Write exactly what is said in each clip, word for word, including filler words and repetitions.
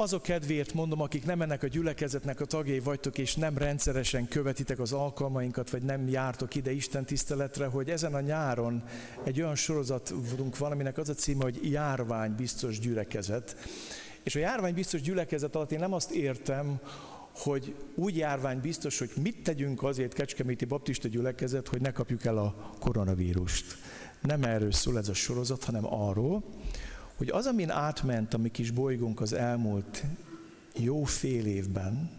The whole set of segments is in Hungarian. Azok kedvéért mondom, akik nem ennek a gyülekezetnek a tagjai vagytok, és nem rendszeresen követitek az alkalmainkat, vagy nem jártok ide Isten tiszteletre, hogy ezen a nyáron egy olyan sorozatunk van, aminek az a címe, hogy járványbiztos gyülekezet. És a járványbiztos gyülekezet alatt én nem azt értem, hogy úgy járványbiztos, hogy mit tegyünk azért Kecskeméti baptista gyülekezet, hogy ne kapjuk el a koronavírust. Nem erről szól ez a sorozat, hanem arról, hogy az, amin átment a mi kis bolygónk az elmúlt jó fél évben,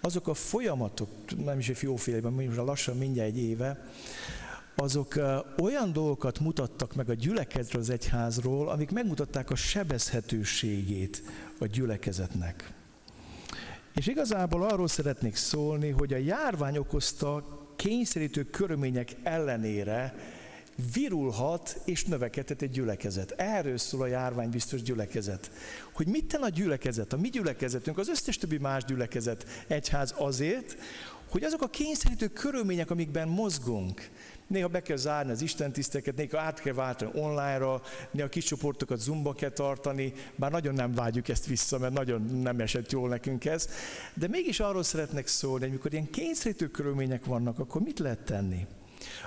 azok a folyamatok, nem is egy jó fél évben, mondjuk lassan mindjárt egy éve, azok olyan dolgokat mutattak meg a gyülekezetről, az egyházról, amik megmutatták a sebezhetőségét a gyülekezetnek. És igazából arról szeretnék szólni, hogy a járvány okozta kényszerítő körülmények ellenére virulhat és növekedhet egy gyülekezet. Erről szól a járványbiztos gyülekezet. Hogy mit ten a gyülekezet, a mi gyülekezetünk, az összes többi más gyülekezet, egyház azért, hogy azok a kényszerítő körülmények, amikben mozgunk, néha be kell zárni az istentiszteket, néha át kell váltani online-ra, néha kis csoportokat Zoomba kell tartani, bár nagyon nem vágyjuk ezt vissza, mert nagyon nem esett jól nekünk ez, de mégis arról szeretnek szólni, hogy mikor ilyen kényszerítő körülmények vannak, akkor mit lehet tenni?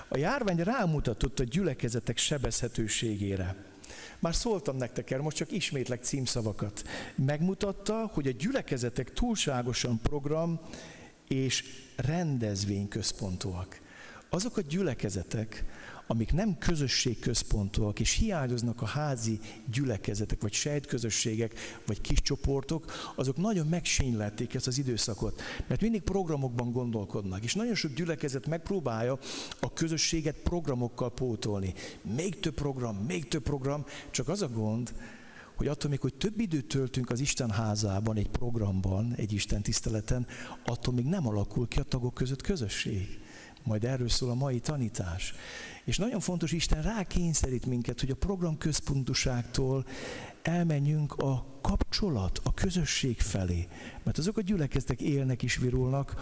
A járvány rámutatott a gyülekezetek sebezhetőségére. Már szóltam nektek el, most csak ismétlek címszavakat. Megmutatta, hogy a gyülekezetek túlságosan program és rendezvényközpontúak. Azok a gyülekezetek, amik nem közösségközpontúak, és hiányoznak a házi gyülekezetek, vagy sejtközösségek, vagy kis csoportok, azok nagyon megsínylelték ezt az időszakot, mert mindig programokban gondolkodnak, és nagyon sok gyülekezet megpróbálja a közösséget programokkal pótolni. Még több program, még több program, csak az a gond, hogy attól még, hogy több időt töltünk az Isten házában, egy programban, egy Isten tiszteleten, attól még nem alakul ki a tagok között közösség. Majd erről szól a mai tanítás. És nagyon fontos, Isten rákényszerít minket, hogy a program központuságtól elmenjünk a kapcsolat, a közösség felé. Mert azok a gyülekezetek élnek és virulnak,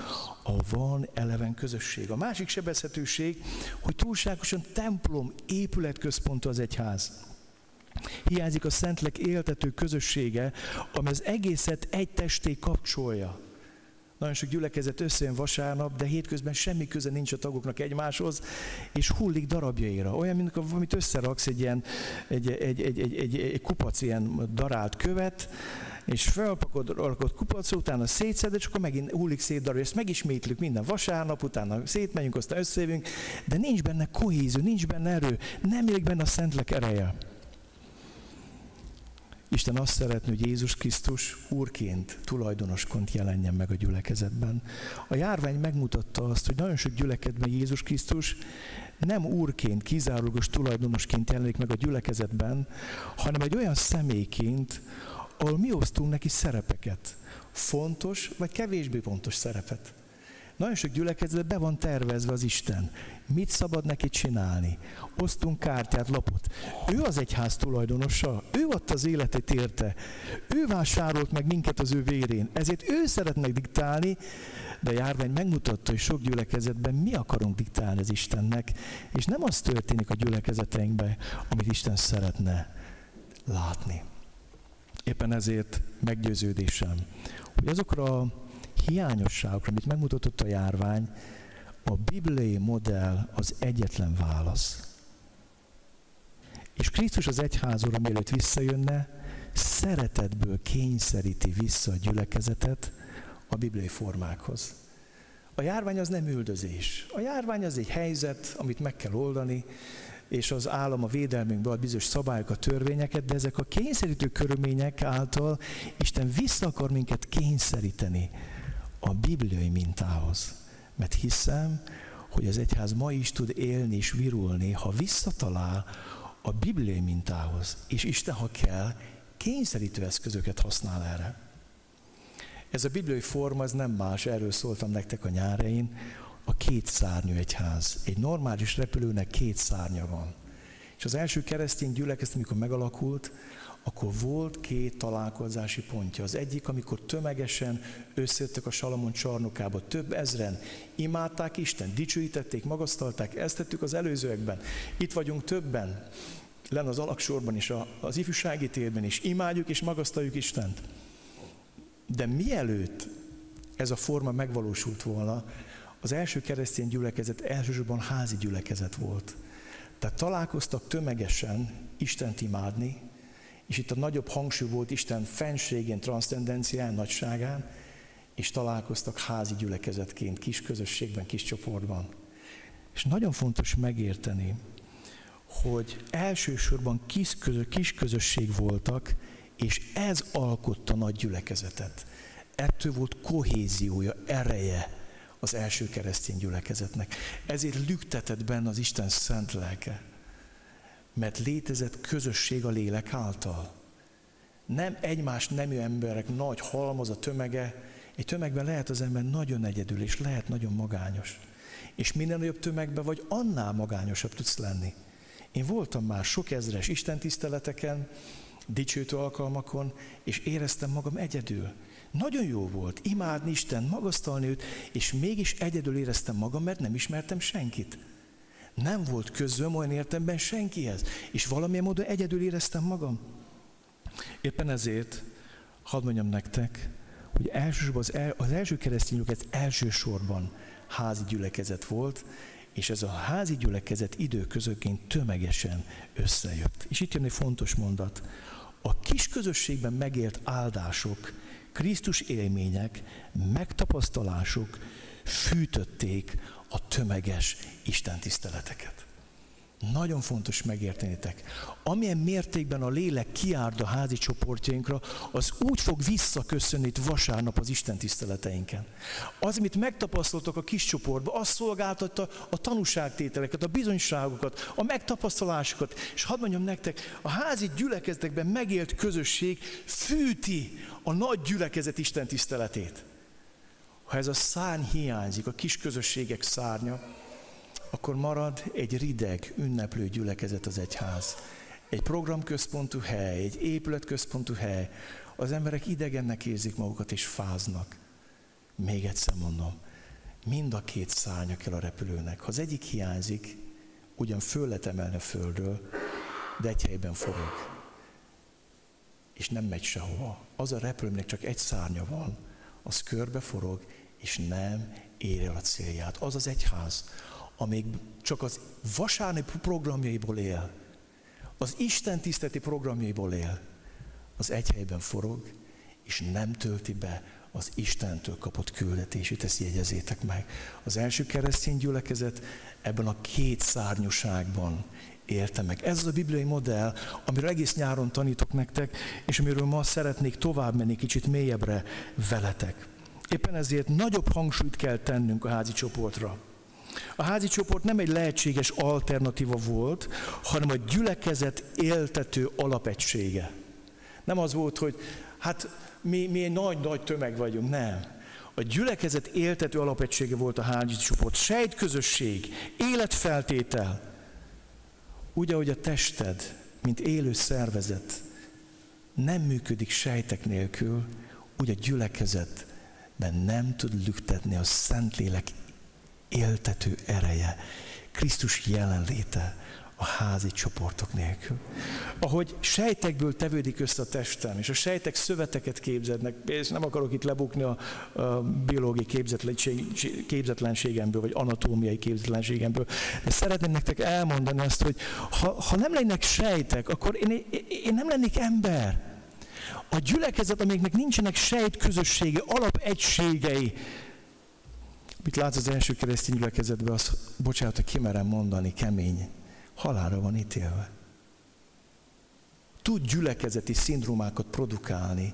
ahol van eleven közösség. A másik sebezhetőség, hogy túlságosan templom, épületközpontú az egyház. Hiányzik a Szentlélek éltető közössége, ami az egészet egy testé kapcsolja. Nagyon sok gyülekezet összejön vasárnap, de hétközben semmi köze nincs a tagoknak egymáshoz, és hullik darabjaira. Olyan, mint amit összeraksz egy ilyen egy, egy, egy, egy, egy, egy kupac ilyen darált követ, és felpakod rakod kupacra, utána szétszed, és akkor megint hullik szét darabja. Ezt megismétlük minden vasárnap, utána szétmegyünk, aztán összejövünk, de nincs benne kohézió, nincs benne erő, nem él benne a Szentlélek ereje. Isten azt szeretné, hogy Jézus Krisztus úrként, tulajdonosként jelenjen meg a gyülekezetben. A járvány megmutatta azt, hogy nagyon sok gyülekezetben Jézus Krisztus nem úrként, kizárólagos tulajdonosként jelenik meg a gyülekezetben, hanem egy olyan személyként, ahol mi osztunk neki szerepeket. Fontos vagy kevésbé fontos szerepet. Nagyon sok gyülekezetben be van tervezve az Isten. Mit szabad neki csinálni? Osztunk kártyát, lapot. Ő az egyház tulajdonosa, ő adta az életét érte, ő vásárolt meg minket az ő vérén, ezért ő szeretne diktálni, de a járvány megmutatta, hogy sok gyülekezetben mi akarunk diktálni az Istennek, és nem az történik a gyülekezeteinkben, amit Isten szeretne látni. Éppen ezért meggyőződésem, hogy azokra hiányosságokra, amit megmutatott a járvány, a bibliai modell az egyetlen válasz. És Krisztus az egyházra, mielőtt visszajönne, szeretetből kényszeríti vissza a gyülekezetet a bibliai formákhoz. A járvány az nem üldözés. A járvány az egy helyzet, amit meg kell oldani, és az állam a védelmünkbe ad bizonyos szabályokat, törvényeket, de ezek a kényszerítő körülmények által Isten vissza akar minket kényszeríteni a bibliai mintához. Mert hiszem, hogy az egyház ma is tud élni és virulni, ha visszatalál a bibliai mintához, és Isten, ha kell, kényszerítő eszközöket használ erre. Ez a bibliai forma, ez nem más, erről szóltam nektek a nyárein, a két szárnyú egyház. Egy normális repülőnek két szárnya van. És az első keresztény gyülekezet, amikor megalakult, akkor volt két találkozási pontja. Az egyik, amikor tömegesen összejöttek a Salamon csarnokába, több ezren imádták Isten, dicsőítették, magasztalták, ezt tettük az előzőekben. Itt vagyunk többen, lenn az alaksorban is, az ifjúsági térben is, imádjuk és magasztaljuk Istent. De mielőtt ez a forma megvalósult volna, az első keresztény gyülekezet elsősorban házi gyülekezet volt. Tehát találkoztak tömegesen Istent imádni, és itt a nagyobb hangsúly volt Isten fennségén, transzcendencián, nagyságán, és találkoztak házi gyülekezetként, kis közösségben, kis csoportban. És nagyon fontos megérteni, hogy elsősorban kis, közö, kis közösség voltak, és ez alkotta nagy gyülekezetet. Ettől volt kohéziója, ereje az első keresztény gyülekezetnek. Ezért lüktetett benne az Isten szent lelke, mert létezett közösség a lélek által. Nem egymás nemű emberek nagy halmaza, tömege. Egy tömegben lehet az ember nagyon egyedül, és lehet nagyon magányos. És minél nagyobb tömegben vagy, annál magányosabb tudsz lenni. Én voltam már sok ezres istentiszteleteken, dicsőtő alkalmakon, és éreztem magam egyedül. Nagyon jó volt imádni Istent, magasztalni őt, és mégis egyedül éreztem magam, mert nem ismertem senkit. Nem volt közöm olyan értelemben senkihez, és valamilyen módon egyedül éreztem magam. Éppen ezért, hadd mondjam nektek, hogy elsősorban az, el, az első keresztények ez elsősorban házi gyülekezet volt, és ez a házi gyülekezet időközönként tömegesen összejött. És itt jön egy fontos mondat. A kis közösségben megélt áldások, Krisztus élmények, megtapasztalások fűtötték a tömeges istentiszteleteket. Nagyon fontos megértenétek. Amilyen mértékben a lélek kiárd a házi csoportjainkra, az úgy fog visszaköszönni itt vasárnap az istentiszteleteinken. Az, amit megtapasztaltak a kis csoportban, az szolgáltatta a tanúságtételeket, a bizonyságokat, a megtapasztalásokat. És hadd mondjam nektek, a házi gyülekezetekben megélt közösség fűti a nagy gyülekezet istentiszteletét. Ha ez a szárny hiányzik, a kis közösségek szárnya, akkor marad egy rideg, ünneplő gyülekezet az egyház. Egy programközpontú hely, egy épületközpontú hely. Az emberek idegennek érzik magukat és fáznak. Még egyszer mondom, mind a két szárnya kell a repülőnek. Ha az egyik hiányzik, ugyan föl lehet emelni a földről, de egy helyben forog. És nem megy sehova. Az a repülőnek csak egy szárnya van, az körbe forog, és nem ér el a célját. Az az egyház, amíg csak az vasárnapi programjaiból él, az Isten tiszteleti programjaiból él, az egy helyben forog, és nem tölti be az Istentől kapott küldetését, ezt jegyezzétek meg. Az első keresztény gyülekezet ebben a két szárnyúságban érte meg. Ez az a bibliai modell, amiről egész nyáron tanítok nektek, és amiről ma szeretnék tovább menni kicsit mélyebbre veletek. Éppen ezért nagyobb hangsúlyt kell tennünk a házi csoportra. A házi csoport nem egy lehetséges alternatíva volt, hanem a gyülekezet éltető alapegysége. Nem az volt, hogy hát mi, mi egy nagy-nagy tömeg vagyunk, nem. A gyülekezet éltető alapegysége volt a házi csoport. Sejtközösség, életfeltétel. Úgy, ahogy a tested, mint élő szervezet nem működik sejtek nélkül, úgy a gyülekezetben nem tud lüktetni a Szentlélek éltető ereje, Krisztus jelenléte a házi csoportok nélkül. Ahogy sejtekből tevődik össze a testem, és a sejtek szöveteket képzednek, és nem akarok itt lebukni a, a biológiai képzetlenség, képzetlenségemből, vagy anatómiai képzetlenségemből, de szeretném nektek elmondani azt, hogy ha, ha nem lennének sejtek, akkor én, én nem lennék ember. A gyülekezet, amiknek nincsenek sejtközössége, alapegységei. Mit látsz az első keresztény gyülekezetben, azt, bocsánat, hogy kimerem mondani, kemény, halálra van ítélve. Tud gyülekezeti szindrómákat produkálni,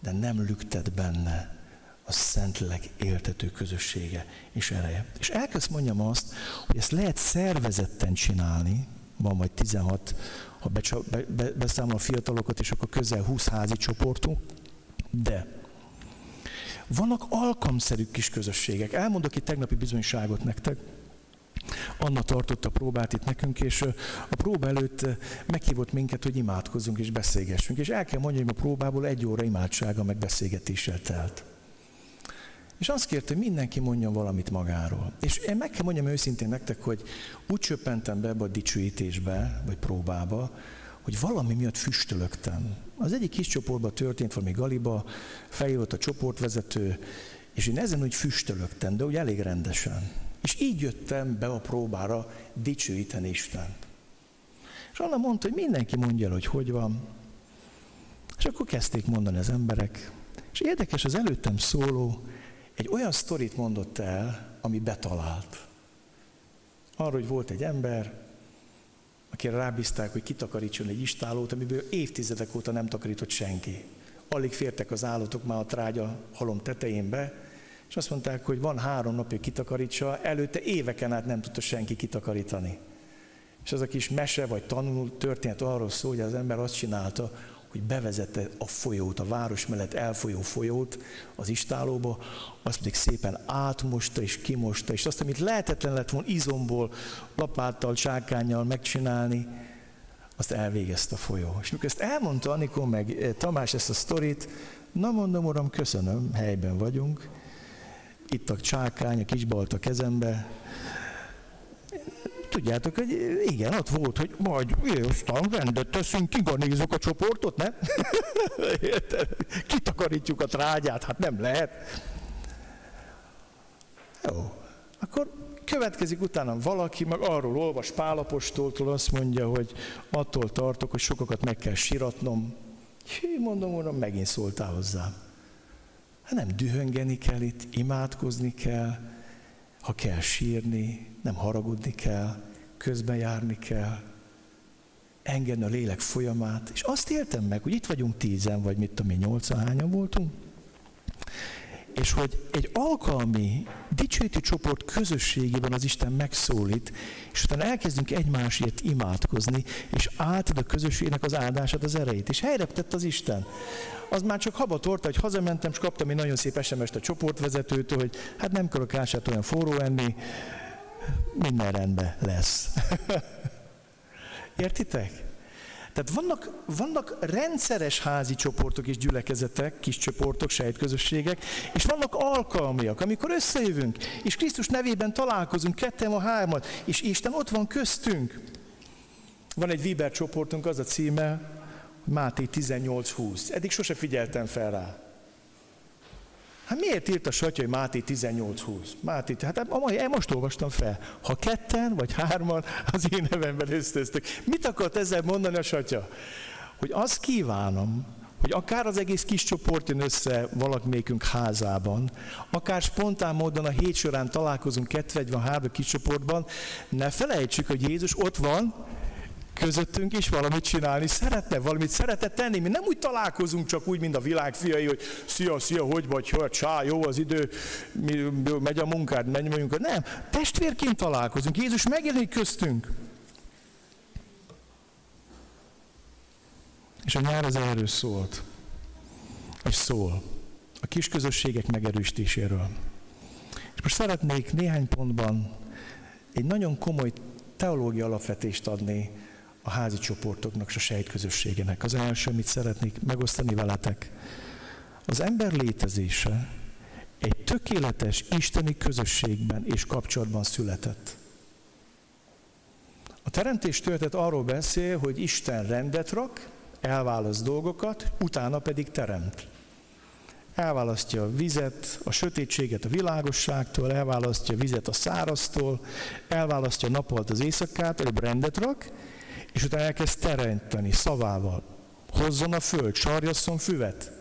de nem lüktet benne a Szentlélek éltető közössége és ereje. És elkezd mondjam azt, hogy ezt lehet szervezetten csinálni, van majd tizenhat, ha becsa, be, be, beszámol a fiatalokat, és akkor közel húsz házi csoportunk, de... vannak alkalomszerű kis közösségek. Elmondok itt tegnapi bizonyságot nektek. Anna tartotta a próbát itt nekünk, és a próba előtt meghívott minket, hogy imádkozzunk és beszélgessünk. És el kell mondjam, hogy a próbából egy óra imádsága meg beszélgetéssel telt. És azt kérte, hogy mindenki mondjon valamit magáról. És én meg kell mondjam őszintén nektek, hogy úgy csöppentem be ebbe a dicsőítésbe, vagy próbába, hogy valami miatt füstölögtem. Az egyik kis csoportban történt valami galiba, feljött a csoportvezető, és én ezen úgy füstölögtem, de úgy elég rendesen. És így jöttem be a próbára dicsőíteni Istent. És Anna mondta, hogy mindenki mondja el, hogy hogy van. És akkor kezdték mondani az emberek. És érdekes, az előttem szóló egy olyan sztorit mondott el, ami betalált. Arról, hogy volt egy ember, akire rábízták, hogy kitakarítson egy istállót, amiből évtizedek óta nem takarított senki. Alig fértek az állatok már a trágya halom tetején be, és azt mondták, hogy van három napja kitakarítsa, előtte éveken át nem tudta senki kitakarítani. És az a kis mese vagy tanul történet arról szól, hogy az ember azt csinálta, hogy bevezette a folyót, a város mellett elfolyó folyót az istállóba, azt pedig szépen átmosta és kimosta, és azt, amit lehetetlen lett volna izomból, lapáttal, csákánnyal megcsinálni, azt elvégezte a folyó. És mikor ezt elmondta Anikó meg Tamás ezt a sztorit, na mondom, uram, köszönöm, helyben vagyunk, itt a csákány, a kisbalt a kezembe. Tudjátok, hogy igen, ott volt, hogy majd aztán rendet teszünk, kiganézzük a csoportot, nem? Kitakarítjuk a trágyát, hát nem lehet. Jó, akkor következik utána valaki, meg arról olvas Pál apostoltól, azt mondja, hogy attól tartok, hogy sokakat meg kell siratnom. Hű, mondom, uram, megint szóltál hozzám. Hát nem dühöngeni kell itt, imádkozni kell, ha kell sírni, nem haragudni kell, közben járni kell, engedni a lélek folyamát. És azt értem meg, hogy itt vagyunk tízen, vagy mit tudom én, nyolcahányan voltunk, és hogy egy alkalmi, dicsőítő csoport közösségében az Isten megszólít, és utána elkezdünk egymásért imádkozni, és átad a közösségnek az áldását, az erejét, és helyre tett az Isten. Az már csak habatorta, hogy hazamentem, és kaptam egy nagyon szép es em est a csoportvezetőtől, hogy hát nem kell a kását olyan forró enni, minden rendben lesz. Értitek? Tehát vannak, vannak rendszeres házi csoportok és gyülekezetek, kis csoportok, sejtközösségek, és vannak alkalmiak, amikor összejövünk, és Krisztus nevében találkozunk, ketten a hármat, és Isten ott van köztünk. Van egy Viber csoportunk, az a címe, Máté tizennyolc húsz. Eddig sose figyeltem fel rá. Hát miért írt a Satya, hogy Máté tizennyolc húsz? Máté, hát most olvastam fel. Ha ketten vagy hárman az én nevemben ösztöztök. Mit akart ezzel mondani a Satya? Hogy azt kívánom, hogy akár az egész kis csoport jön össze valakimékünk házában, akár spontán módon a hét során találkozunk kétszáz negyvenhárom kis csoportban, ne felejtsük, hogy Jézus ott van, közöttünk is valamit csinálni szeretne, valamit szeretne tenni. Mi nem úgy találkozunk csak úgy, mint a világ fiai, hogy szia, szia, hogy vagy, hogy csá, jó az idő, megy a munkád, megy a munkád. Nem, testvérként találkozunk, Jézus megjelenik köztünk. És a nyár az erről szólt, és szól, a kis közösségek megerősítéséről. És most szeretnék néhány pontban egy nagyon komoly teológia alapvetést adni a házi csoportoknak és a sejtközösségének. Az első, amit szeretnék megosztani veletek, az ember létezése egy tökéletes isteni közösségben és kapcsolatban született. A teremtés történet arról beszél, hogy Isten rendet rak, elválaszt dolgokat, utána pedig teremt. Elválasztja a vizet, a sötétséget a világosságtól, elválasztja a vizet a száraztól, elválasztja a nappalt az éjszakától, előbb rendet rak, és utána elkezd teremteni szavával. Hozzon a föld, sarjasszon füvet,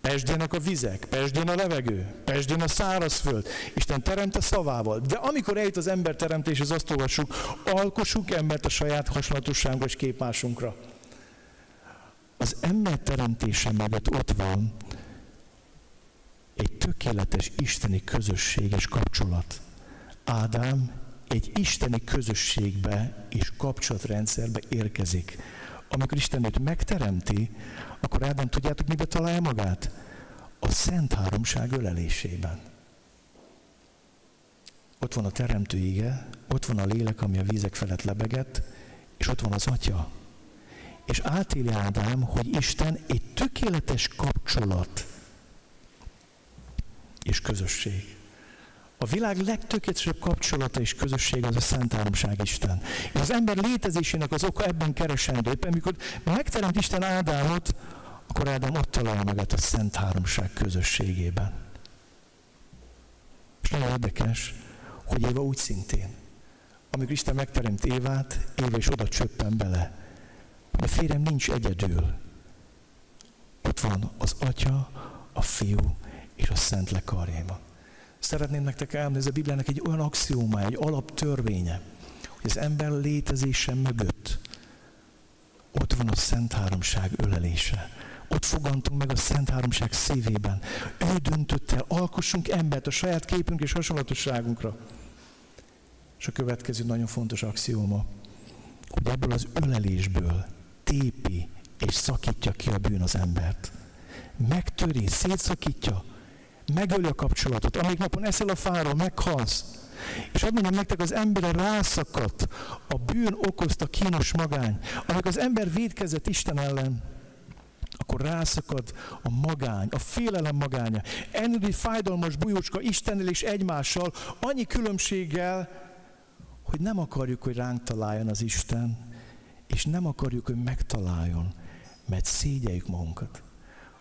pesdjenek a vizek, pesdjen a levegő, pesdjen a szárazföld. Isten teremt a szavával. De amikor eljut az ember teremtéshez, azt olvassuk, alkossuk embert a saját hasonlatosságunkra és képmásunkra. Az ember teremtése mellett ott van egy tökéletes isteni közösséges kapcsolat. Ádám egy isteni közösségbe és kapcsolatrendszerbe érkezik. Amikor Isten őt megteremti, akkor Ádám, tudjátok, mibe találja magát? A Szent Háromság ölelésében. Ott van a teremtő ige, ott van a lélek, ami a vízek felett lebegett, és ott van az Atya. És átéli Ádám, hogy Isten egy tökéletes kapcsolat és közösség. A világ legtökéletesebb kapcsolata és közösség az a Szent Háromság Isten. És az ember létezésének az oka ebben keresendő. Éppen amikor megteremt Isten Ádámot, akkor Ádám ott találja magát a Szent Háromság közösségében. És nagyon érdekes, hogy Éva úgy szintén, amikor Isten megteremt Évát, Éva is oda csöppen bele. A férjem nincs egyedül. Ott van az Atya, a Fiú és a Szentlélek karjában. Szeretném nektek elmondani, a Bibliának egy olyan axiómája, egy alaptörvénye, hogy az ember létezése mögött ott van a Szent Háromság ölelése. Ott fogantunk meg a Szent Háromság szívében. Ő döntött el, alkossunk embert a saját képünk és hasonlatosságunkra. És a következő nagyon fontos axióma, hogy ebből az ölelésből tépi és szakítja ki a bűn az embert. Megtöri, szétszakítja, megöli a kapcsolatot. Amelyik napon eszel a fáról, meghalsz. És azt mondom nektek, az ember rászakadt, a bűn okozta kínos magány. Amikor az ember vétkezett Isten ellen, akkor rászakad a magány, a félelem magánya. Ennyi fájdalmas bujócska Istennel és egymással, annyi különbséggel, hogy nem akarjuk, hogy ránk találjon az Isten, és nem akarjuk, hogy megtaláljon, mert szégyeljük magunkat.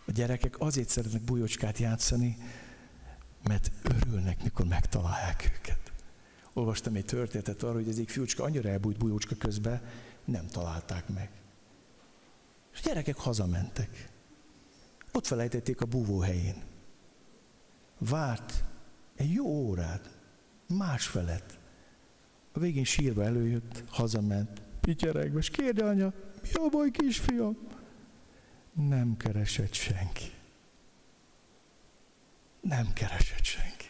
A gyerekek azért szeretnek bújócskát játszani, mert örülnek, mikor megtalálják őket. Olvastam egy történetet arról, hogy az egyik fiúcska annyira elbújt bújócska közben, nem találták meg. És a gyerekek hazamentek. Ott felejtették a búvóhelyén. Várt egy jó órát, másfelet. A végén sírva előjött, hazament, pityeregve, és kérde anya, mi a baj, kisfiam? Nem keresett senki. Nem keresett senki.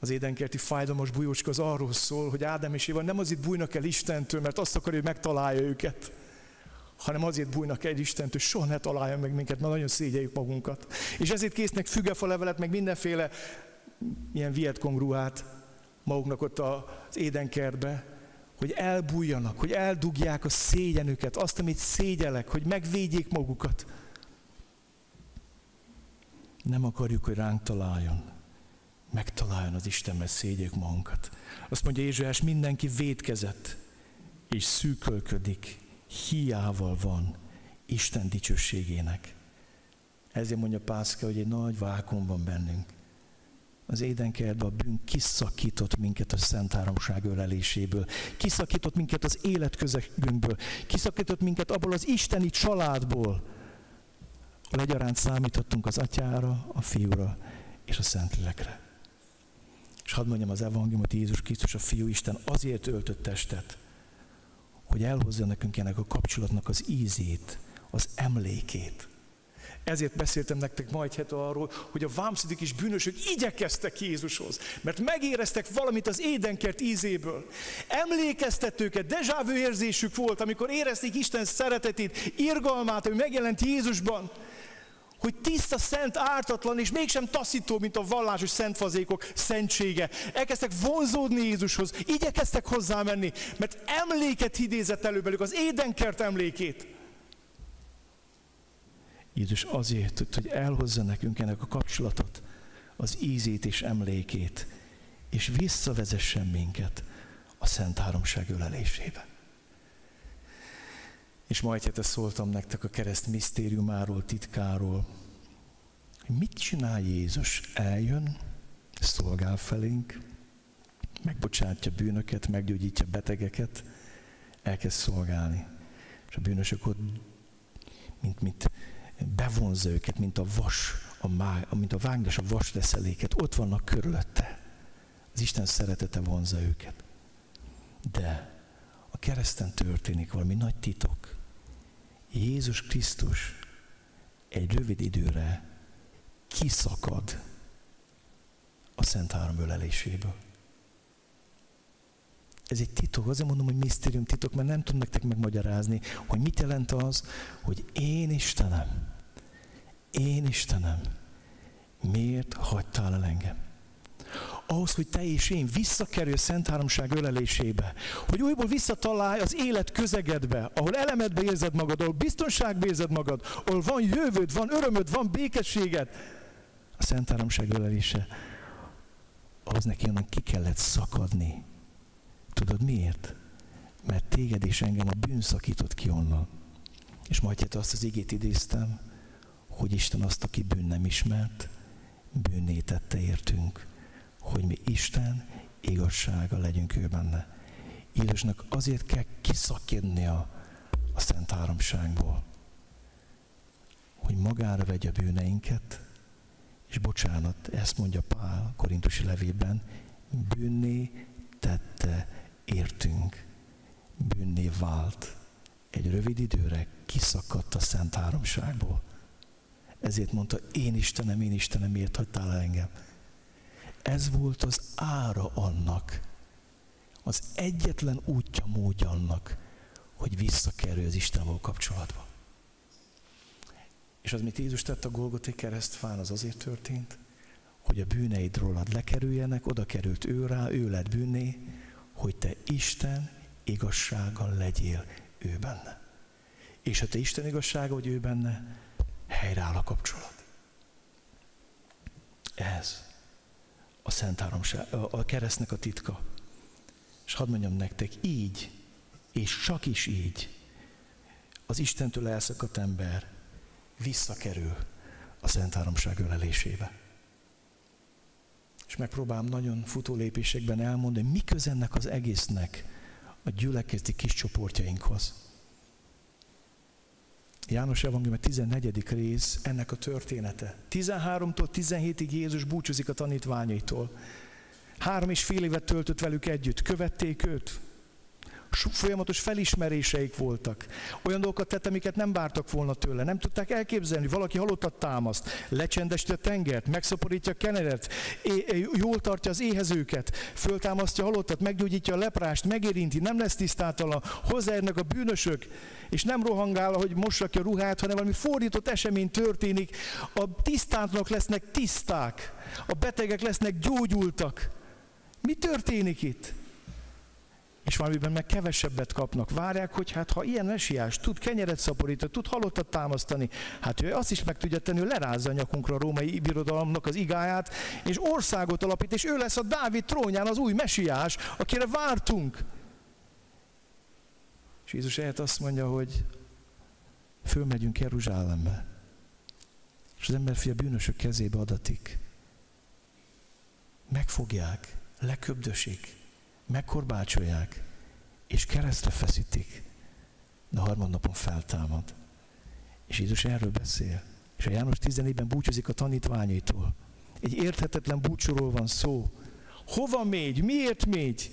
Az édenkerti fájdalmas bujócska az arról szól, hogy Ádám és Éva nem azért bújnak el Istentől, mert azt akarja, hogy megtalálja őket, hanem azért bújnak el Istentől, soha ne találja meg minket, mert nagyon szégyeljük magunkat. És ezért késznek fügefa levelet, meg mindenféle ilyen Vietcong ruhát maguknak ott az édenkertbe, hogy elbújjanak, hogy eldugják a szégyenüket, azt, amit szégyelek, hogy megvédjék magukat. Nem akarjuk, hogy ránk találjon. Megtaláljon az Isten, mert szégyeljük magunkat. Azt mondja Ézsaiás, mindenki vétkezett, és szűkölködik, hiával van Isten dicsőségének. Ezért mondja Pászka, hogy egy nagy vákuum van bennünk. Az édenkertben a bűn kiszakított minket a Szent Háromság öleléséből, kiszakított minket az életközegünkből, kiszakított minket abból az isteni családból, ahol egyaránt számítottunk az Atyára, a Fiúra és a Szentlélekre. És hadd mondjam az evangéliumot, Jézus Krisztus a Fiú Isten azért öltött testet, hogy elhozza nekünk ennek a kapcsolatnak az ízét, az emlékét. Ezért beszéltem nektek ma egy hete arról, hogy a vámszedők és bűnösök igyekeztek Jézushoz, mert megéreztek valamit az édenkert ízéből. Emlékeztet őket, dejavű érzésük volt, amikor érezték Isten szeretetét, irgalmát, ami megjelent Jézusban, hogy tiszta, szent, ártatlan, és mégsem taszító, mint a vallásos szentfazékok szentsége. Elkezdtek vonzódni Jézushoz, igyekeztek hozzá menni, mert emléket idézett elő belük, az édenkert emlékét. Jézus azért tett, hogy elhozza nekünk ennek a kapcsolatot, az ízét és emlékét, és visszavezessen minket a Szent Háromság ölelésébe. És ma egy hete szóltam nektek a kereszt misztériumáról, titkáról, hogy mit csinál Jézus? Eljön, szolgál felénk, megbocsátja bűnöket, meggyógyítja betegeket, elkezd szolgálni. És a bűnösök ott, mint mint bevonza őket, mint a vas, a má, mint a vágnes a vasreszeléket, ott vannak körülötte. Az Isten szeretete vonza őket. De a kereszten történik valami nagy titok. Jézus Krisztus egy rövid időre kiszakad a Szent Három öleléséből. Ez egy titok, azért mondom, hogy misztérium titok, mert nem tudom nektek megmagyarázni, hogy mit jelent az, hogy én Istenem, én Istenem, miért hagytál el engem? Ahhoz, hogy te és én visszakerülj a Szent Háromság ölelésébe, hogy újból visszatalálj az élet közegedbe, ahol elemedbe érzed magad, ahol biztonságba érzed magad, ahol van jövőd, van örömöd, van békességed. A Szent Háromság ölelése ahhoz neki onnan ki kellett szakadni. Tudod miért? Mert téged és engem a bűn szakított ki onnan. És majd hát azt az igét idéztem, hogy Isten azt, aki bűn nem ismert, bűnné tette értünk, hogy mi Isten igazsága legyünk ő benne. Jézusnak azért kell kiszakadnia a Szent Háromságból, hogy magára vegye a bűneinket, és bocsánat, ezt mondja Pál a korintusi levélben, bűnné tette értünk, bűnné vált. Egy rövid időre kiszakadt a Szent Háromságból. Ezért mondta, én Istenem, én Istenem, miért hagytál el engem? Ez volt az ára annak, az egyetlen útja, módja annak, hogy visszakerül az Istenvel kapcsolatba. És az, amit Jézus tett a Golgotai keresztfán, az azért történt, hogy a bűneid rólad lekerüljenek, oda került ő rá, ő lett bűnné, hogy te Isten igazsággal legyél ő benne. És ha te Isten igazsága vagy ő benne, helyreáll a kapcsolat. Ez a Szent Háromság, a keresztnek a titka. És hadd mondjam nektek, így, és csak is így, az Istentől elszakadt ember visszakerül a Szent Háromság ölelésébe. És megpróbálom nagyon futó lépésekben elmondani, mi köz ennek az egésznek a gyülekezeti kis csoportjainkhoz. János evangélium tizennegyedik rész ennek a története. tizenháromtól tizenhétig Jézus búcsúzik a tanítványaitól. Három és fél évet töltött velük együtt, követték őt. Folyamatos felismeréseik voltak. Olyan dolgokat tett, amiket nem vártak volna tőle. Nem tudták elképzelni, hogy valaki halottat támaszt, lecsendesíti a tengert, megszaporítja a keneret, jól tartja az éhezőket, föltámasztja a halottat, meggyógyítja a leprást, megérinti, nem lesz tisztátalan, hozzáérnek a bűnösök, és nem rohangál, hogy mossa ki a ruhát, hanem valami fordított esemény történik. A tisztátlanok lesznek tiszták, a betegek lesznek gyógyultak. Mi történik itt? És valamiben meg kevesebbet kapnak. Várják, hogy hát ha ilyen mesiás tud kenyeret szaporítani, tud halottat támasztani, hát ő azt is meg tudja tenni, hogy lerázza a nyakunkra a római birodalomnak az igáját, és országot alapít, és ő lesz a Dávid trónján az új mesiás, akire vártunk. És Jézus ehhez azt mondja, hogy fölmegyünk Jeruzsálembe, és az emberfia bűnösök kezébe adatik. Megfogják, leköbdösik, megkorbácsolják, és keresztre feszítik, de a harmadnapon feltámad. És Jézus erről beszél, és a János tizennégyben búcsúzik a tanítványaitól. Egy érthetetlen búcsúról van szó. Hova mégy? Miért mégy?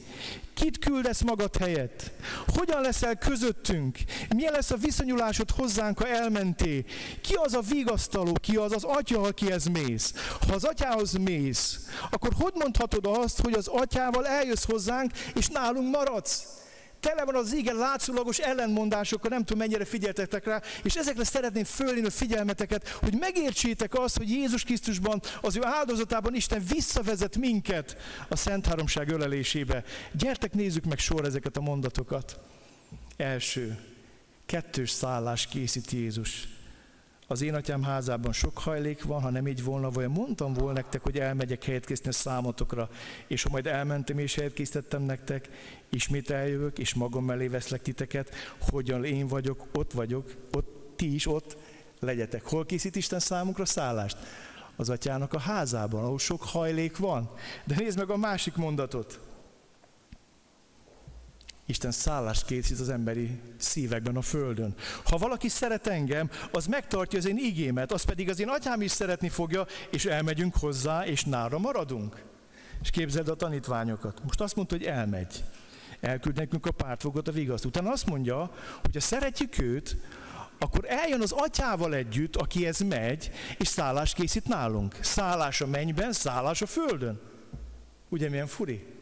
Kit küldesz magad helyett? Hogyan leszel közöttünk? Milyen lesz a viszonyulásod hozzánk, ha elmentél? Ki az a vigasztaló? Ki az az atya, akihez mész? Ha az atyához mész, akkor hogy mondhatod azt, hogy az atyával eljössz hozzánk, és nálunk maradsz? Tele van az ige látszólagos ellenmondásokkal, nem tudom mennyire figyeltetek rá, és ezekre szeretném fölhívni a figyelmeteket, hogy megértsétek azt, hogy Jézus Krisztusban, az ő áldozatában Isten visszavezet minket a Szent Háromság ölelésébe. Gyertek, nézzük meg sorra ezeket a mondatokat. Első, kettős szállás készít Jézus. Az én atyám házában sok hajlék van, ha nem így volna, vagy mondtam volna nektek, hogy elmegyek helyet készíteni számotokra, és ha majd elmentem és helyet készítettem nektek, ismét eljövök, és magam mellé veszlek titeket, hogyan én vagyok, ott vagyok, ott ti is ott legyetek. Hol készít Isten számunkra szállást? Az atyának a házában, ahol sok hajlék van. De nézd meg a másik mondatot. Isten szállást készít az emberi szívekben a földön. Ha valaki szeret engem, az megtartja az én igémet, az pedig az én atyám is szeretni fogja, és elmegyünk hozzá, és nála maradunk. És képzeld a tanítványokat. Most azt mondta, hogy elmegy. Elküld nekünk a pártfogot, a vigaszt. Utána azt mondja, hogy ha szeretjük őt, akkor eljön az atyával együtt, akihez megy, és szállást készít nálunk. Szállás a mennyben, szállás a földön. Ugye milyen furi?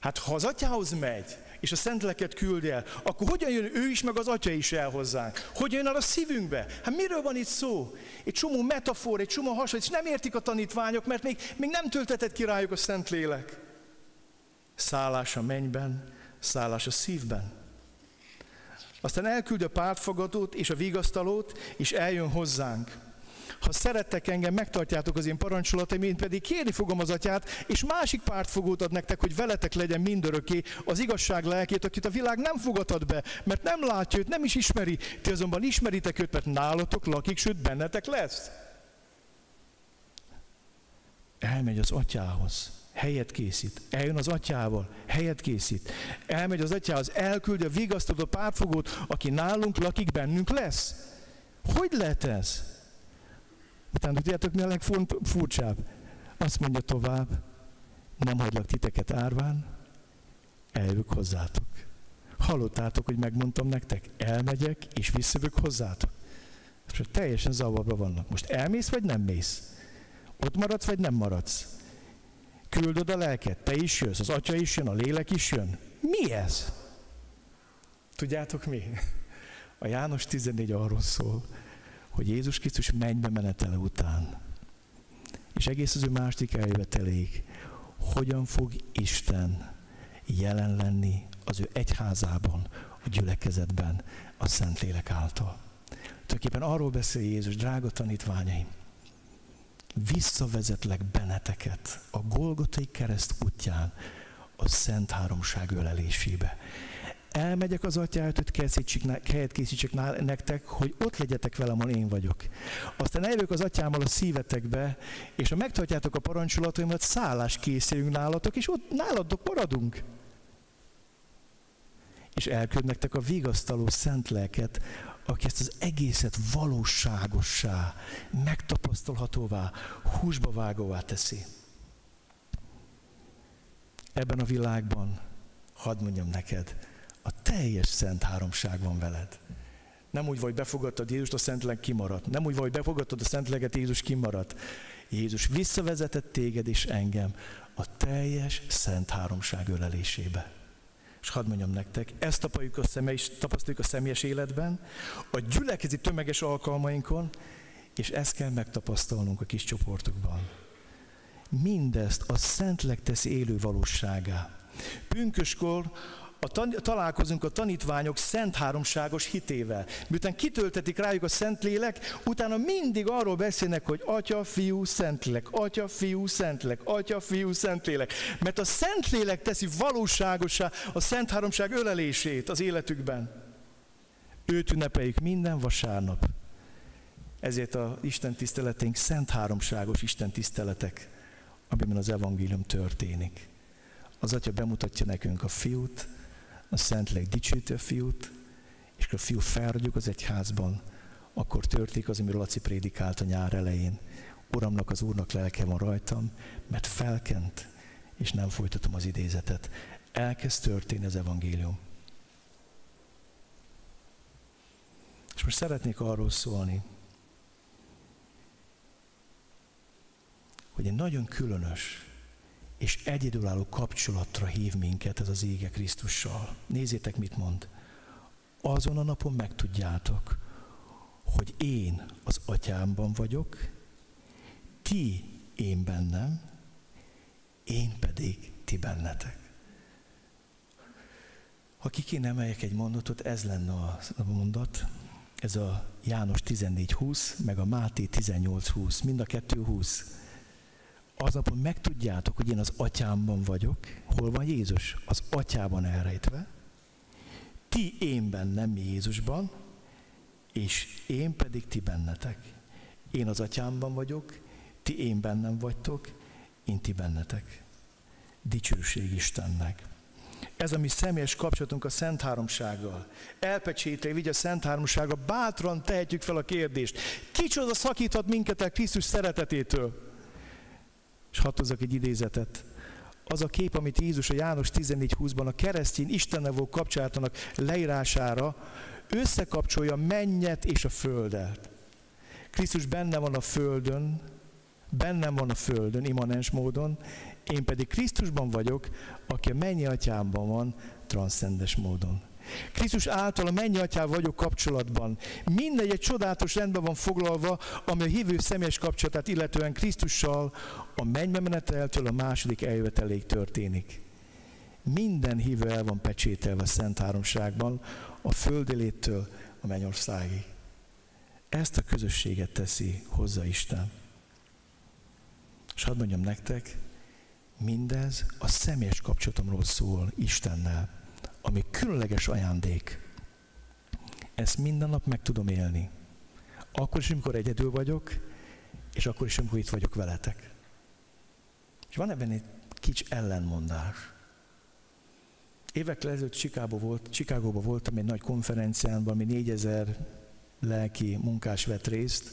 Hát ha az atyához megy, és a Szentléleket küldi el, akkor hogyan jön ő is, meg az atya is el hozzánk? Hogyan jön el a szívünkbe? Hát miről van itt szó? Egy csomó metafor, egy csomó hasonlít, és nem értik a tanítványok, mert még, még nem töltetett ki rájuk a Szentlélek. Szállás a mennyben, szállás a szívben. Aztán elküldi a pártfogatót és a vigasztalót, és eljön hozzánk. Ha szerettek engem, megtartjátok az én parancsolataim, én pedig kérni fogom az atyát, és másik pártfogót ad nektek, hogy veletek legyen mindörökké, az igazság lelkét, akit a világ nem fogadhat be, mert nem látja őt, nem is ismeri. Ti azonban ismeritek őt, mert nálatok lakik, sőt bennetek lesz. Elmegy az atyához, helyet készít. Eljön az atyával, helyet készít. Elmegy az atyához, elküldi a vigasztaló pártfogót, aki nálunk lakik, bennünk lesz. Hogy lehet ez? Utána tudjátok, mi a legfurcsább? Azt mondja tovább, nem hagylak titeket árván, eljövök hozzátok. Hallottátok, hogy megmondtam nektek? Elmegyek, és visszajövök hozzátok. Most teljesen zavarba vannak. Most elmész, vagy nem mész? Ott maradsz, vagy nem maradsz? Küldöd a lelket, te is jössz, az atya is jön, a lélek is jön. Mi ez? Tudjátok mi? A János tizennégy arról szól, hogy Jézus Krisztus mennybe menetele után, és egész az ő második eljöveteléig, hogyan fog Isten jelen lenni az ő egyházában, a gyülekezetben, a Szentlélek által. Tulajdonképpen arról beszél Jézus, drága tanítványaim, visszavezetlek benneteket a Golgotai kereszt útján a Szent Háromság ölelésébe. Elmegyek az atyához, hogy helyet készítsek nektek, hogy ott legyetek velem, ahol én vagyok. Aztán eljövök az atyámmal a szívetekbe, és ha megtartjátok a parancsolataimat, szállást készüljünk nálatok, és ott nálatok maradunk. És elküld nektek a vigasztaló szent lelket, aki ezt az egészet valóságossá, megtapasztalhatóvá, húsba vágóvá teszi. Ebben a világban, hadd mondjam neked, a teljes Szent Háromság van veled. Nem úgy vagy, befogadtad Jézust, a Szentlélek kimaradt. Nem úgy vagy, befogadtad a Szentléleket, Jézus kimaradt. Jézus visszavezetett téged és engem a teljes Szent Háromság ölelésébe. És hadd mondjam nektek, ezt tapasztaljuk a, személyes, tapasztaljuk a személyes életben, a gyülekezeti tömeges alkalmainkon, és ezt kell megtapasztalnunk a kis csoportokban. Mindezt a Szentlélek teszi élő valóságá. Pünkösdkor A tan találkozunk a tanítványok szent háromságos hitével. Miután kitöltetik rájuk a Szentlélek, utána mindig arról beszélnek, hogy Atya, Fiú, Szentlélek, Atya, Fiú, Szentlélek, Atya, Fiú, Szentlélek. Mert a Szentlélek teszi valóságossá a Szent Háromság ölelését az életükben. Őt ünnepeljük minden vasárnap. Ezért a Isten tiszteleténk szent háromságos Isten tiszteletek, amiben az evangélium történik. Az Atya bemutatja nekünk a Fiút, a Szentlélek dicsőíti a Fiút, és akkor a Fiú felragyog az egyházban, akkor történik az, amiről Laci prédikált a nyár elején. Uramnak, az Úrnak lelke van rajtam, mert felkent, és nem folytatom az idézetet. Elkezd történni az evangélium. És most szeretnék arról szólni, hogy egy nagyon különös és egyedülálló kapcsolatra hív minket ez az ége Krisztussal. Nézzétek, mit mond. Azon a napon megtudjátok, hogy én az atyámban vagyok, ti én bennem, én pedig ti bennetek. Ha ki kéne emeljek egy mondatot, ez lenne a mondat. Ez a János tizennégy húsz, meg a Máté tizennyolc húsz, mind a kettő húsz. Aznapon megtudjátok, hogy én az atyámban vagyok. Hol van Jézus? Az atyában elrejtve. Ti én bennem, mi Jézusban, és én pedig ti bennetek. Én az atyámban vagyok, ti én bennem vagytok, én ti bennetek. Dicsőség Istennek. Ez a mi személyes kapcsolatunk a Szent Háromsággal. Elpecsételve vigye a Szent Háromsága, bátran tehetjük fel a kérdést. Kicsoda szakíthat minket el Krisztus szeretetétől? És hadd hozzak egy idézetet. Az a kép, amit Jézus a János tizennégy húszban a keresztény Istennel való kapcsolatának leírására összekapcsolja mennyet és a földet. Krisztus benne van a földön, bennem van a földön, immanens módon, én pedig Krisztusban vagyok, aki a mennyi atyámban van, transzcendes módon. Krisztus által a mennyi atyával vagyok kapcsolatban. Mindegy egy csodálatos rendben van foglalva, ami a hívő személyes kapcsolatát illetően Krisztussal a mennybe meneteltől a második eljöveteléig történik. Minden hívő el van pecsételve a Szent Háromságban, a földi léttől a mennyországig. Ezt a közösséget teszi hozzá Isten. És hadd mondjam nektek, mindez a személyes kapcsolatomról szól Istennel, ami különleges ajándék. Ezt minden nap meg tudom élni. Akkor is, amikor egyedül vagyok, és akkor is, amikor itt vagyok veletek. És van ebben egy kicsi ellenmondás. Évekkel ezelőtt Chicagóban volt, Chicagóban voltam egy nagy konferencián, valami négyezer lelki munkás vett részt,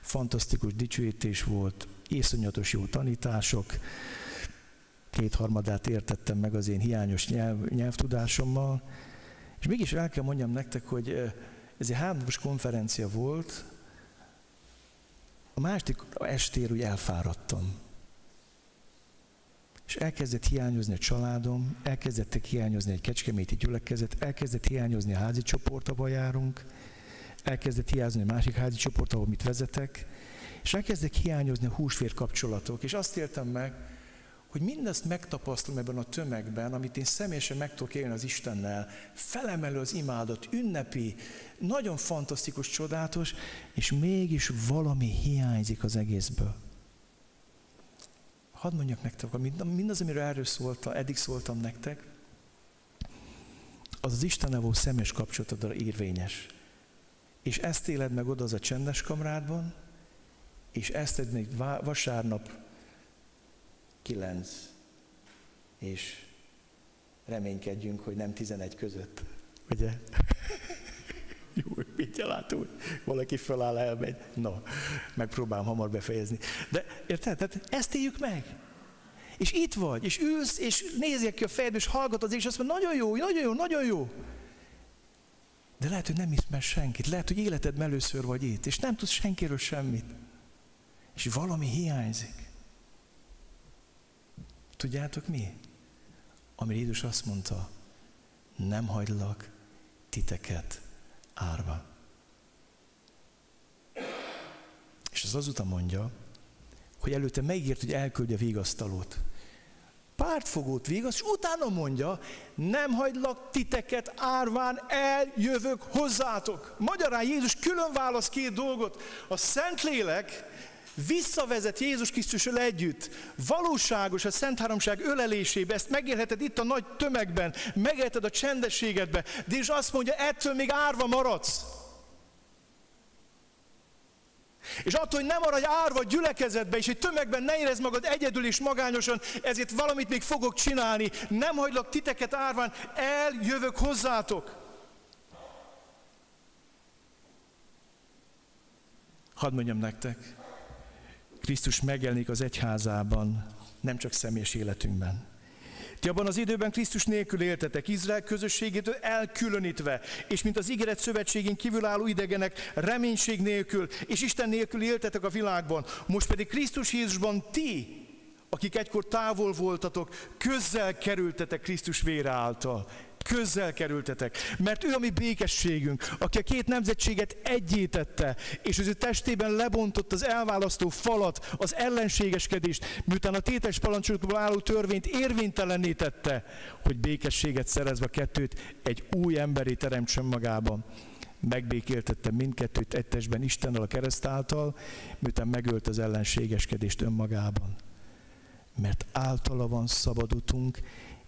fantasztikus dicsőítés volt, iszonyatos jó tanítások, kétharmadát értettem meg az én hiányos nyelv, nyelvtudásommal, és mégis el kell mondjam nektek, hogy ez egy háromnapos konferencia volt, a második estér úgy elfáradtam. És elkezdett hiányozni a családom, elkezdett hiányozni egy kecskeméti gyülekezet, elkezdett hiányozni a házi csoport, ahol járunk, elkezdett hiányozni a másik házi csoport, ahol mit vezetek, és elkezdett hiányozni a húsvér kapcsolatok. És azt éltem meg, hogy mindezt megtapasztalom ebben a tömegben, amit én személyesen meg tudok élni az Istennel, felemelő az imádat, ünnepi, nagyon fantasztikus, csodálatos, és mégis valami hiányzik az egészből. Hadd mondjak nektek, mindaz, amiről erről szóltam, eddig szóltam nektek, az az Istennel való személyes kapcsolatodra érvényes. És ezt éled meg oda az a csendes kamrádban, és ezt éled meg vasárnap kilenc, és reménykedjünk, hogy nem tizenegy között. Ugye? Jó, mit látom, valaki feláll, elmegy. Na, megpróbálom hamar befejezni. De érted? Tehát ezt éljük meg. És itt vagy, és ülsz, és nézzél ki a fejedbe, és hallgatod, és azt mondod, nagyon jó, nagyon jó, nagyon jó. De lehet, hogy nem ismer senkit. Lehet, hogy életedben először vagy itt, és nem tudsz senkiről semmit. És valami hiányzik. Tudjátok mi? Amire Jézus azt mondta, nem hagylak titeket árva. És az azután mondja, hogy előtte megígért, hogy elküldje a vigasztalót. Pártfogót vigaszt, és utána mondja, nem hagylak titeket árván, eljövök hozzátok. Magyarán Jézus külön válasz két dolgot. A Szentlélek visszavezet Jézus Krisztussal együtt, valóságos a Szent Háromság ölelésébe, ezt megélheted itt a nagy tömegben, megélheted a csendességedbe, de is azt mondja, ettől még árva maradsz. És attól, hogy nem maradj árva gyülekezetbe, és egy tömegben ne érezd magad egyedül és magányosan, ezért valamit még fogok csinálni, nem hagylak titeket árván, eljövök hozzátok. Hadd mondjam nektek, Krisztus megjelenik az egyházában, nem csak személyes életünkben. Ti abban az időben Krisztus nélkül éltetek, Izrael közösségétől elkülönítve, és mint az ígéret szövetségén kívülálló idegenek, reménység nélkül és Isten nélkül éltetek a világban. Most pedig Krisztus Jézusban ti, akik egykor távol voltatok, közzel kerültetek Krisztus vére által. Közzel kerültetek, mert ő a mi békességünk, aki a két nemzetséget egyé tette, és az ő testében lebontott az elválasztó falat, az ellenségeskedést, miután a tétes parancsokból álló törvényt érvénytelenné tette, hogy békességet szerezve a kettőt egy új emberé teremtsen magában. Megbékéltette mindkettőt egy testben Istennel a kereszt által, miután megölt az ellenségeskedést önmagában. Mert általa van szabad utunk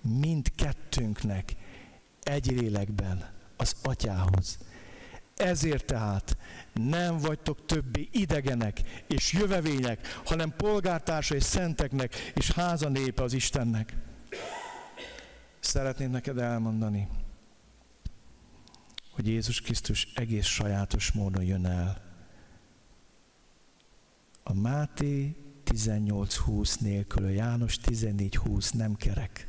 mindkettőnknek, egy lélekben, az Atyához. Ezért tehát nem vagytok többé idegenek és jövevények, hanem polgártársai szenteknek és háza népe az Istennek. Szeretném neked elmondani, hogy Jézus Krisztus egész sajátos módon jön el. A Máté tizennyolc húsz nélkül a János tizennégy húsz nem kerek.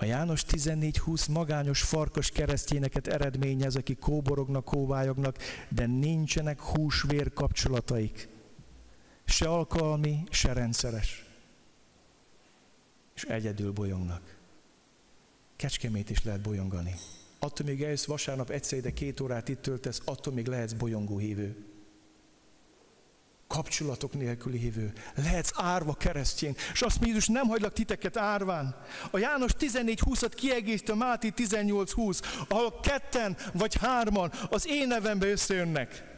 A János tizennégy húsz magányos farkas keresztjéneket eredményez, akik kóborognak, kóvályognak, de nincsenek húsvér kapcsolataik. Se alkalmi, se rendszeres. És egyedül bolyongnak. Kecskemét is lehet bolyongani. Attól még eljössz vasárnap egyszer ide két órát itt töltesz, attól még lehetsz bolyongó hívő. kapcsolatok nélküli hívő. Lehetsz árva keresztjén. És azt mondja, Jézus, nem hagylak titeket árván. A János tizennégy húszat kiegészíti a Máté tizennyolc húsz, ahol ketten vagy hárman az én nevembe összejönnek.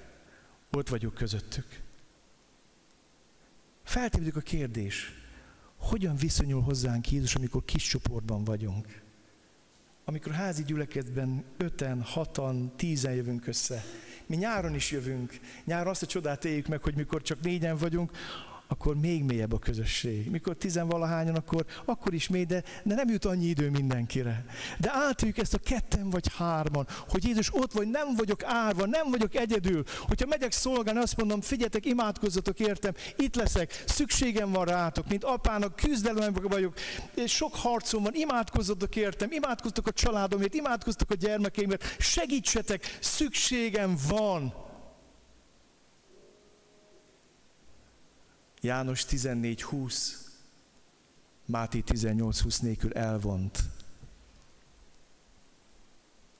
Ott vagyok közöttük. Feltévedjük a kérdés, hogyan viszonyul hozzánk Jézus, amikor kis csoportban vagyunk? Amikor házi gyülekezetben öten, hatan, tízen jövünk össze. Mi nyáron is jövünk. Nyáron azt a csodát éljük meg, hogy mikor csak négyen vagyunk, akkor még mélyebb a közösség. Mikor tizenvalahányan, akkor, akkor is mély, de, de nem jut annyi idő mindenkire. De átéljük ezt a ketten vagy hárman, hogy Jézus ott vagy, nem vagyok árva, nem vagyok egyedül. Hogyha megyek szolgálni, azt mondom, figyeljetek, imádkozzatok értem, itt leszek, szükségem van rátok, mint apának, küzdelemben vagyok, és sok harcom van, imádkozzatok értem, imádkoztok a családomért, imádkoztok a gyermekeimért, segítsetek, szükségem van. János tizennégy húsz, Máté tizennyolc húsz nélkül elvont,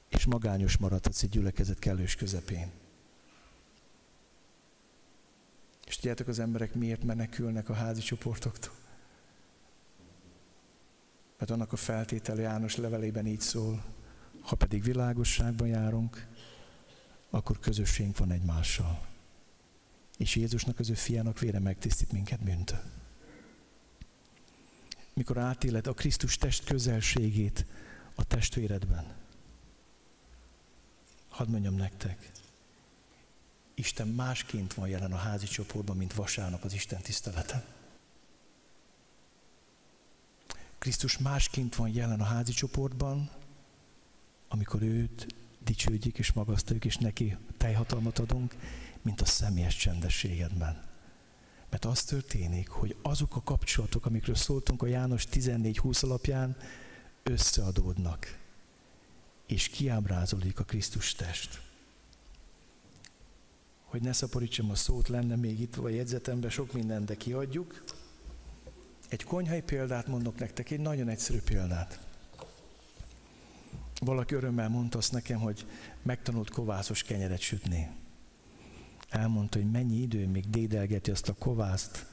és magányos maradhatsz egy gyülekezet kellős közepén. És tudjátok, az emberek miért menekülnek a házi csoportoktól? Mert annak a feltétele János levelében így szól, ha pedig világosságban járunk, akkor közösségünk van egymással. És Jézusnak, az ő fiának vére megtisztít minket bűntől. Mikor átéled a Krisztus test közelségét a testvéredben, hadd mondjam nektek, Isten másként van jelen a házi csoportban, mint vasárnap az Isten tiszteleten. Krisztus másként van jelen a házi csoportban, amikor őt dicsődjük és magasztaljuk, és neki teljhatalmat adunk, mint a személyes csendességedben. Mert az történik, hogy azok a kapcsolatok, amikről szóltunk a János tizennégy húsz alapján, összeadódnak, és kiábrázolik a Krisztus test. Hogy ne szaporítsam a szót, lenne még itt a jegyzetemben sok minden, de kihagyjuk. Egy konyhai példát mondok nektek, egy nagyon egyszerű példát. Valaki örömmel mondta azt nekem, hogy megtanult kovászos kenyeret sütni. Elmondta, hogy mennyi idő még dédelgeti azt a kovászt,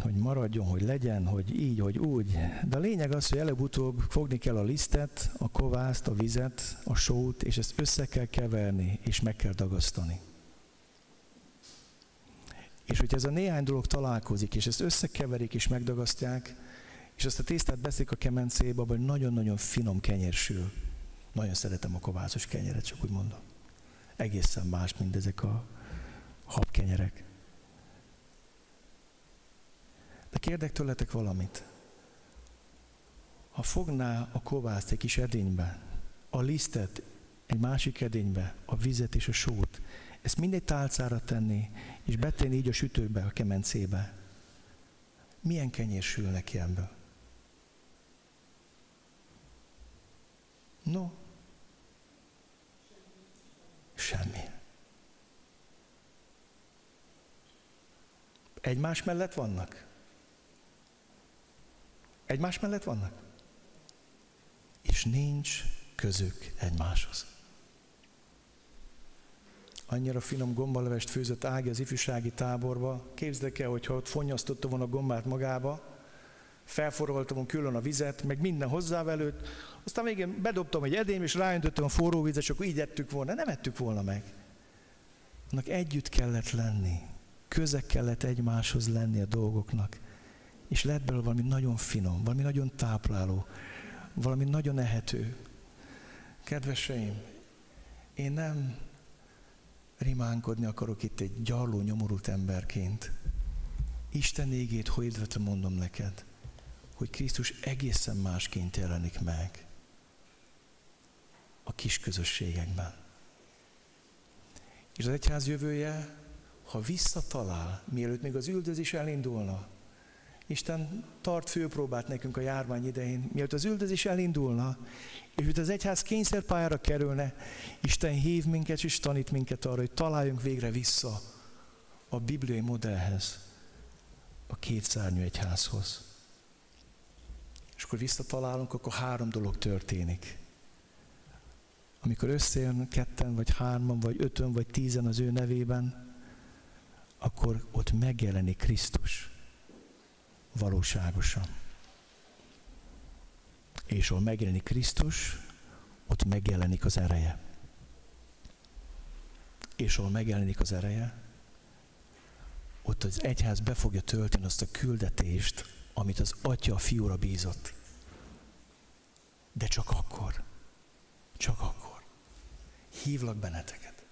hogy maradjon, hogy legyen, hogy így, hogy úgy. De a lényeg az, hogy előbb-utóbb fogni kell a lisztet, a kovászt, a vizet, a sót, és ezt össze kell keverni, és meg kell dagasztani. És hogyha ez a néhány dolog találkozik, és ezt összekeverik, és megdagasztják, és azt a tésztát beszik a kemencébe, abban nagyon-nagyon finom kenyér sül. Nagyon szeretem a kovászos kenyeret, csak úgy mondom. Egészen más, mint ezek a habkenyerek. De kérdek tőletek valamit. Ha fogná a kovászt egy kis edénybe, a lisztet egy másik edénybe, a vizet és a sót, ezt mindegy tálcára tenni, és betenni így a sütőbe, a kemencébe, milyen kenyér sül neki ebből? No. Semmi. Egymás mellett vannak? Egymás mellett vannak? És nincs közük egymáshoz. Annyira finom gombalevest főzött Ági az ifjúsági táborba, képzeljétek el, hogyha ott fonnyasztotta volna a gombát magába, felforroltam volna külön a vizet, meg minden hozzávelőtt, aztán végén bedobtam egy edény, és ráöntöttem a forró vizet, és akkor így ettük volna. Nem ettük volna meg. Annak együtt kellett lenni, köze kellett egymáshoz lenni a dolgoknak, és lett belőle valami nagyon finom, valami nagyon tápláló, valami nagyon ehető. Kedveseim, én nem rimánkodni akarok itt egy gyarló, nyomorult emberként. Isten égét hirdetve mondom neked, hogy Krisztus egészen másként jelenik meg a kis közösségekben. És az egyház jövője, ha visszatalál, mielőtt még az üldözés elindulna, Isten tart főpróbát nekünk a járvány idején, mielőtt az üldözés elindulna, és mielőtt az egyház kényszerpályára kerülne, Isten hív minket és tanít minket arra, hogy találjunk végre vissza a bibliai modellhez, a kétszárnyú egyházhoz. És akkor visszatalálunk, akkor három dolog történik. Amikor összejön ketten, vagy hárman, vagy ötön, vagy tízen az ő nevében, akkor ott megjelenik Krisztus valóságosan. És ahol megjelenik Krisztus, ott megjelenik az ereje. És ahol megjelenik az ereje, ott az egyház be fogja tölteni azt a küldetést, amit az Atya a Fiúra bízott. De csak akkor, csak akkor. Hívlak benneteket.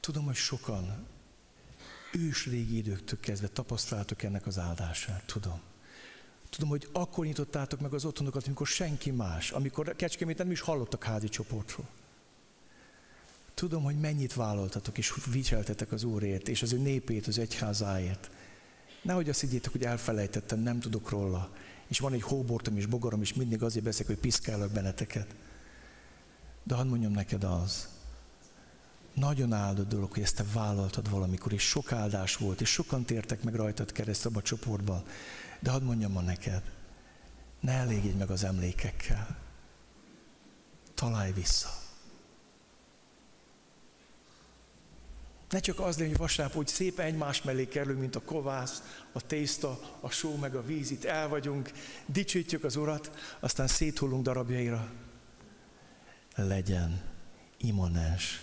Tudom, hogy sokan ősrégi időktől kezdve tapasztaltok ennek az áldását, tudom. Tudom, hogy akkor nyitottátok meg az otthonokat, amikor senki más, amikor Kecskeméten nem is hallottak házi csoportról. Tudom, hogy mennyit vállaltatok és viseltetek az Úrért, és az ő népét, az egyházáért. Nehogy azt higgyétek, hogy elfelejtettem, nem tudok róla. És van egy hóbortom és bogarom, és mindig azért beszélek, hogy piszkálok benneteket. De hadd mondjam neked az, nagyon áldott dolog, hogy ezt te vállaltad valamikor, és sok áldás volt, és sokan tértek meg rajtad keresztül a csoportban. De hadd mondjam ma neked, ne elégedj meg az emlékekkel. Találj vissza. Ne csak az legyen, hogy vasárnap úgy szépen egymás mellé kerülünk, mint a kovász, a tészta, a só meg a víz, itt el vagyunk, dicsőítjük az Urat, aztán széthullunk darabjaira. Legyen immanens,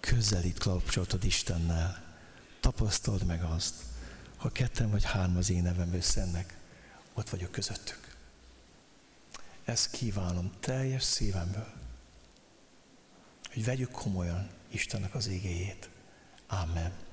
közelít kapcsolatod Istennel. Tapasztald meg azt, ha ketten vagy hárm az én nevemben összennek, ott vagyok közöttük. Ezt kívánom teljes szívemből, hogy vegyük komolyan Istennek az igéjét. Amen.